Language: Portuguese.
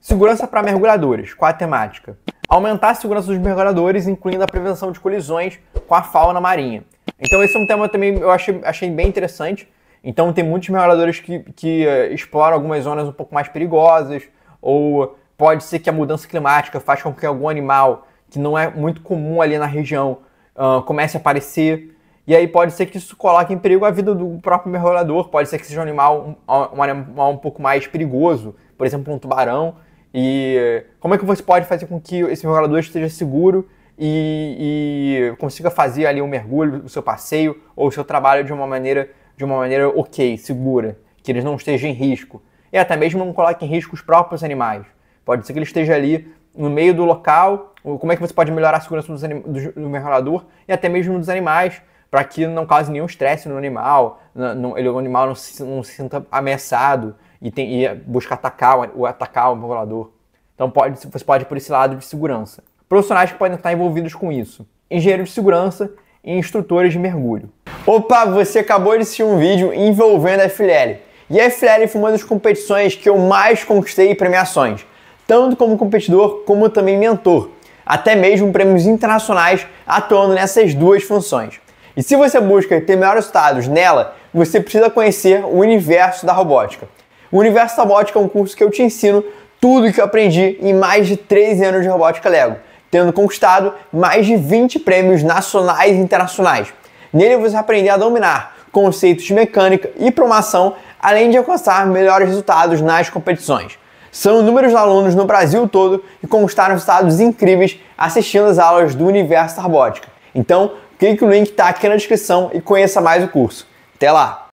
Segurança para mergulhadores, qual a temática? Aumentar a segurança dos mergulhadores, incluindo a prevenção de colisões com a fauna marinha. Então esse é um tema também eu achei bem interessante. Então tem muitos mergulhadores que exploram algumas zonas um pouco mais perigosas, ou pode ser que a mudança climática faça com que algum animal que não é muito comum ali na região comece a aparecer. E aí pode ser que isso coloque em perigo a vida do próprio mergulhador, pode ser que seja um animal um pouco mais perigoso, por exemplo um tubarão. E como é que você pode fazer com que esse mergulhador esteja seguro e consiga fazer ali um mergulho, o seu passeio ou o seu trabalho de uma maneira segura, que eles não estejam em risco. E até mesmo não coloquem em risco os próprios animais. Pode ser que ele esteja ali no meio do local, como é que você pode melhorar a segurança do mergulhador e até mesmo dos animais, para que não cause nenhum estresse no animal, o animal não se sinta ameaçado e busca atacar o mergulhador. Então você pode ir por esse lado de segurança. Profissionais que podem estar envolvidos com isso: engenheiros de segurança e instrutores de mergulho. Opa, você acabou de assistir um vídeo envolvendo a FLL. E a FLL foi uma das competições que eu mais conquistei premiações, tanto como competidor como também mentor, até mesmo prêmios internacionais, atuando nessas duas funções. E se você busca ter melhores resultados nela, você precisa conhecer o Universo da Robótica. O Universo da Robótica é um curso que eu te ensino tudo que eu aprendi em mais de 13 anos de robótica Lego, tendo conquistado mais de 20 prêmios nacionais e internacionais. Nele você vai aprender a dominar conceitos de mecânica e programação, além de alcançar melhores resultados nas competições. São inúmeros alunos no Brasil todo que conquistaram resultados incríveis assistindo às aulas do Universo da Robótica. Então, clique no link que está aqui na descrição e conheça mais o curso. Até lá!